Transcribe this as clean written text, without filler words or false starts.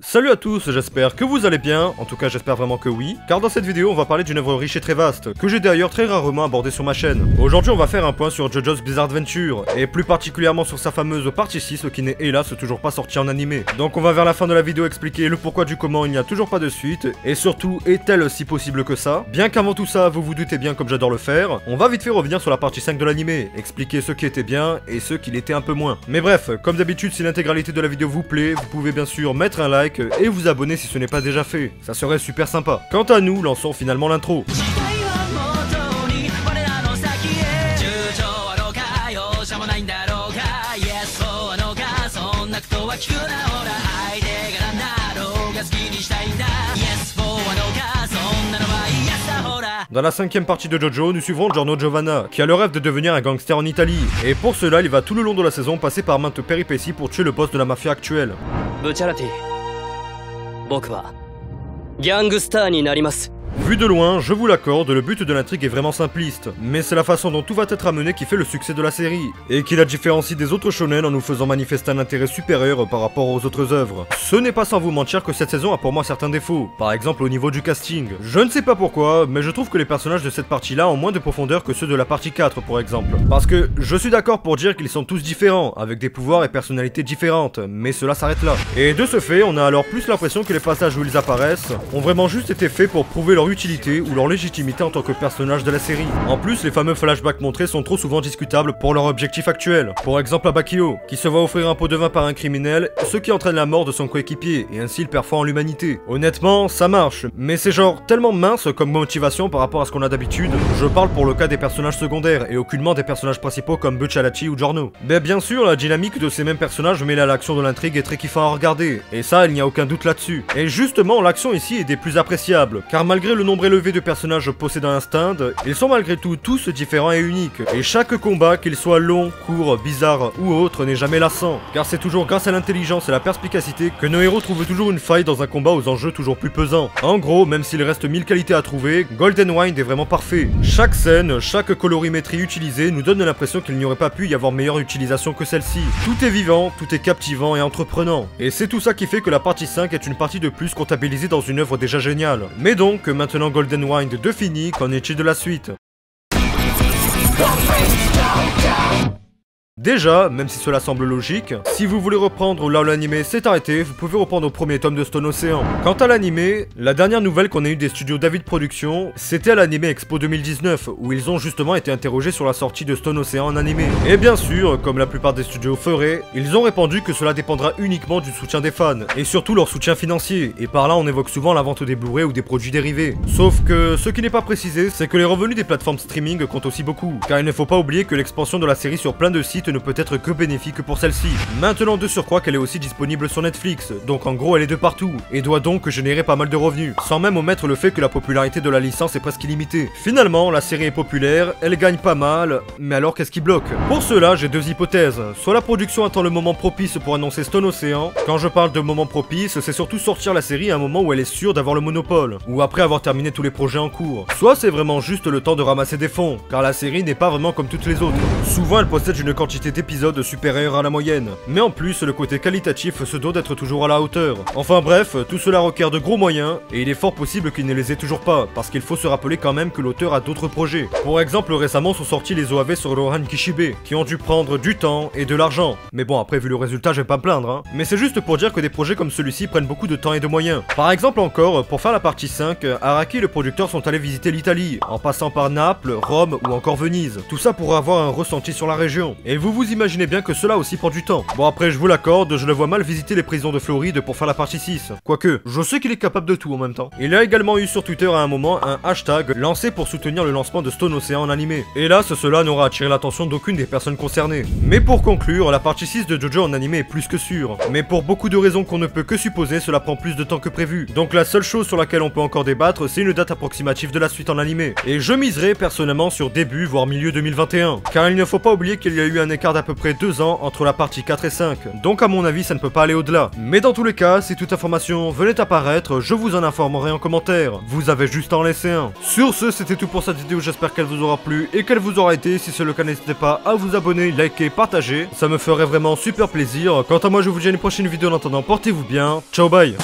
Salut à tous, j'espère que vous allez bien, en tout cas j'espère vraiment que oui, car dans cette vidéo on va parler d'une œuvre riche et très vaste, que j'ai d'ailleurs très rarement abordée sur ma chaîne. Aujourd'hui on va faire un point sur JoJo's Bizarre Adventure, et plus particulièrement sur sa fameuse partie 6 qui n'est hélas toujours pas sortie en animé. Donc on va vers la fin de la vidéo expliquer le pourquoi du comment il n'y a toujours pas de suite, et surtout est-elle si possible que ça? Bien qu'avant tout ça, vous vous doutez bien comme j'adore le faire, on va vite fait revenir sur la partie 5 de l'animé, expliquer ce qui était bien et ce qui l'était un peu moins. Mais bref, comme d'habitude si l'intégralité de la vidéo vous plaît, vous pouvez bien sûr mettre un like, et vous abonner si ce n'est pas déjà fait, ça serait super sympa. Quant à nous, lançons finalement l'intro. Dans la cinquième partie de Jojo, nous suivrons Giorno Giovanna, qui a le rêve de devenir un gangster en Italie, et pour cela il va tout le long de la saison passer par maintes péripéties pour tuer le boss de la mafia actuelle. Bucciarati. Vu de loin, je vous l'accorde, le but de l'intrigue est vraiment simpliste, mais c'est la façon dont tout va être amené qui fait le succès de la série, et qui la différencie des autres shonen en nous faisant manifester un intérêt supérieur par rapport aux autres œuvres. Ce n'est pas sans vous mentir que cette saison a pour moi certains défauts, par exemple au niveau du casting. Je ne sais pas pourquoi, mais je trouve que les personnages de cette partie-là ont moins de profondeur que ceux de la partie 4 par exemple. Parce que je suis d'accord pour dire qu'ils sont tous différents, avec des pouvoirs et personnalités différentes, mais cela s'arrête là. Et de ce fait, on a alors plus l'impression que les passages où ils apparaissent ont vraiment juste été faits pour prouver leur utilité ou leur légitimité en tant que personnage de la série. En plus, les fameux flashbacks montrés sont trop souvent discutables pour leur objectif actuel. Pour exemple, Abakio, qui se voit offrir un pot de vin par un criminel, ce qui entraîne la mort de son coéquipier, et ainsi il perd foi en l'humanité. Honnêtement, ça marche, mais c'est genre tellement mince comme motivation par rapport à ce qu'on a d'habitude. Je parle pour le cas des personnages secondaires, et aucunement des personnages principaux comme Bucciarati ou Giorno. Mais bien sûr, la dynamique de ces mêmes personnages mêlée à l'action de l'intrigue est très kiffant à regarder, et ça, il n'y a aucun doute là-dessus. Et justement, l'action ici est des plus appréciables, car malgré le nombre élevé de personnages possédant un stand, ils sont malgré tout tous différents et uniques, et chaque combat, qu'il soit long, court, bizarre ou autre, n'est jamais lassant, car c'est toujours grâce à l'intelligence et la perspicacité que nos héros trouvent toujours une faille dans un combat aux enjeux toujours plus pesants. En gros, même s'il reste 1000 qualités à trouver, Golden Wind est vraiment parfait. Chaque scène, chaque colorimétrie utilisée nous donne l'impression qu'il n'y aurait pas pu y avoir meilleure utilisation que celle-ci. Tout est vivant, tout est captivant et entreprenant, et c'est tout ça qui fait que la partie 5 est une partie de plus comptabilisée dans une œuvre déjà géniale. Mais donc, maintenant Golden Wind de fini, qu'en est-il de la suite? Déjà, même si cela semble logique, si vous voulez reprendre là où l'anime s'est arrêté, vous pouvez reprendre au premier tome de Stone Ocean. Quant à l'anime, la dernière nouvelle qu'on a eue des studios David Productions, c'était à l'anime Expo 2019, où ils ont justement été interrogés sur la sortie de Stone Ocean en anime. Et bien sûr, comme la plupart des studios feraient, ils ont répondu que cela dépendra uniquement du soutien des fans, et surtout leur soutien financier, et par là on évoque souvent la vente des Blu-ray ou des produits dérivés. Sauf que, ce qui n'est pas précisé, c'est que les revenus des plateformes streaming comptent aussi beaucoup, car il ne faut pas oublier que l'expansion de la série sur plein de sites ne peut être que bénéfique pour celle-ci. Maintenant de surcroît qu'elle est aussi disponible sur Netflix, donc en gros elle est de partout, et doit donc générer pas mal de revenus, sans même omettre le fait que la popularité de la licence est presque illimitée. Finalement, la série est populaire, elle gagne pas mal, mais alors qu'est-ce qui bloque? Pour cela, j'ai deux hypothèses. Soit la production attend le moment propice pour annoncer Stone Ocean. Quand je parle de moment propice, c'est surtout sortir la série à un moment où elle est sûre d'avoir le monopole, ou après avoir terminé tous les projets en cours. Soit c'est vraiment juste le temps de ramasser des fonds, car la série n'est pas vraiment comme toutes les autres. Souvent elle possède une quantité d'épisodes supérieure à la moyenne, mais en plus le côté qualitatif se doit d'être toujours à la hauteur. Enfin bref, tout cela requiert de gros moyens, et il est fort possible qu'il ne les ait toujours pas, parce qu'il faut se rappeler quand même que l'auteur a d'autres projets. Pour exemple, récemment sont sortis les OAV sur Rohan Kishibe, qui ont dû prendre du temps et de l'argent. Mais bon, après vu le résultat, je vais pas me plaindre, hein. Mais c'est juste pour dire que des projets comme celui-ci prennent beaucoup de temps et de moyens. Par exemple encore, pour faire la partie 5, Araki et le producteur sont allés visiter l'Italie, en passant par Naples, Rome ou encore Venise. Tout ça pour avoir un ressenti sur la région. Et vous vous imaginez bien que cela aussi prend du temps. Bon après je vous l'accorde, je le vois mal visiter les prisons de Floride pour faire la partie 6. Quoique, je sais qu'il est capable de tout en même temps. Il a également eu sur Twitter à un moment un hashtag lancé pour soutenir le lancement de Stone Ocean en animé. Hélas, cela n'aura attiré l'attention d'aucune des personnes concernées. Mais pour conclure, la partie 6 de Jojo en animé est plus que sûre. Mais pour beaucoup de raisons qu'on ne peut que supposer, cela prend plus de temps que prévu. Donc la seule chose sur laquelle on peut encore débattre, c'est une date approximative de la suite en animé. Et je miserai personnellement sur début voire milieu 2021. Car il ne faut pas oublier qu'il y a eu un un écart d'à peu près 2 ans entre la partie 4 et 5, donc à mon avis ça ne peut pas aller au-delà. Mais dans tous les cas, si toute information venait à apparaître, je vous en informerai en commentaire, vous avez juste à en laisser un. Sur ce, c'était tout pour cette vidéo, j'espère qu'elle vous aura plu et qu'elle vous aura été. Si c'est le cas, n'hésitez pas à vous abonner, liker, partager, ça me ferait vraiment super plaisir. Quant à moi, je vous dis à une prochaine vidéo, en attendant, portez-vous bien, ciao bye.